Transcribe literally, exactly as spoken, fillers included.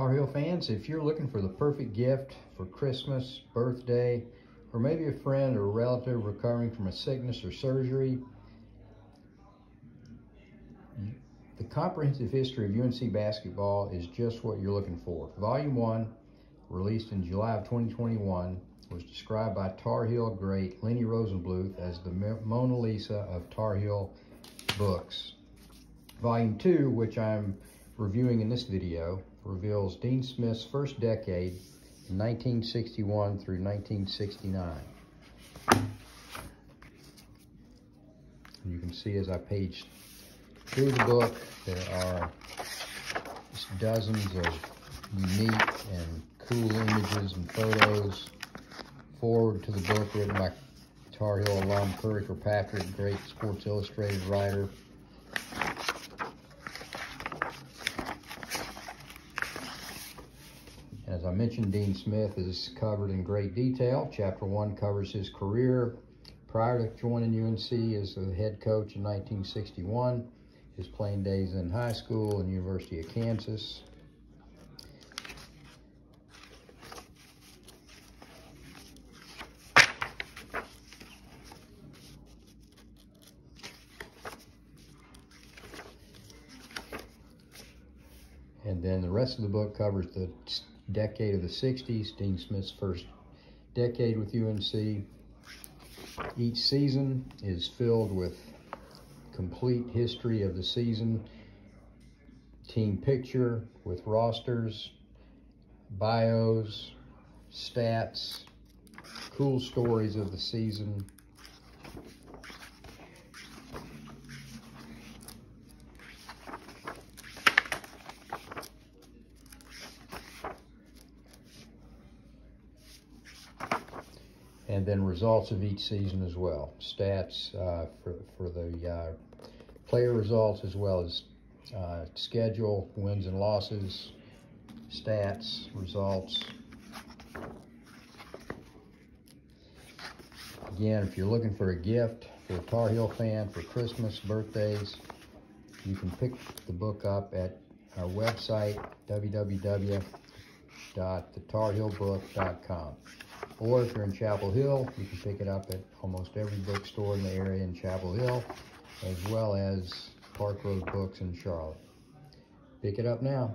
Tar Heel fans, if you're looking for the perfect gift for Christmas, birthday, or maybe a friend or relative recovering from a sickness or surgery, the comprehensive history of U N C basketball is just what you're looking for. Volume one, released in July of twenty twenty-one, was described by Tar Heel great Lenny Rosenbluth as the Mona Lisa of Tar Heel books. Volume two, which I'm reviewing in this video, reveals Dean Smith's first decade, nineteen sixty-one through nineteen sixty-nine. And you can see as I page through the book, there are just dozens of unique and cool images and photos. Forward to the book written by Tar Heel alum Curry Kirkpatrick, great Sports Illustrated writer. As I mentioned, Dean Smith is covered in great detail. Chapter one covers his career prior to joining U N C as the head coach in nineteen sixty-one, his playing days in high school and University of Kansas. And then the rest of the book covers the decade of the sixties, Dean Smith's first decade with U N C. Each season is filled with complete history of the season, team picture with rosters, bios, stats, cool stories of the season. And then results of each season as well. Stats uh, for, for the uh, player results as well as uh, schedule, wins and losses, stats, results. Again, if you're looking for a gift for a Tar Heel fan for Christmas, birthdays, you can pick the book up at our website, w w w dot the tar heel book dot com. Or if you're in Chapel Hill, you can pick it up at almost every bookstore in the area in Chapel Hill, as well as Park Road Books in Charlotte. Pick it up now.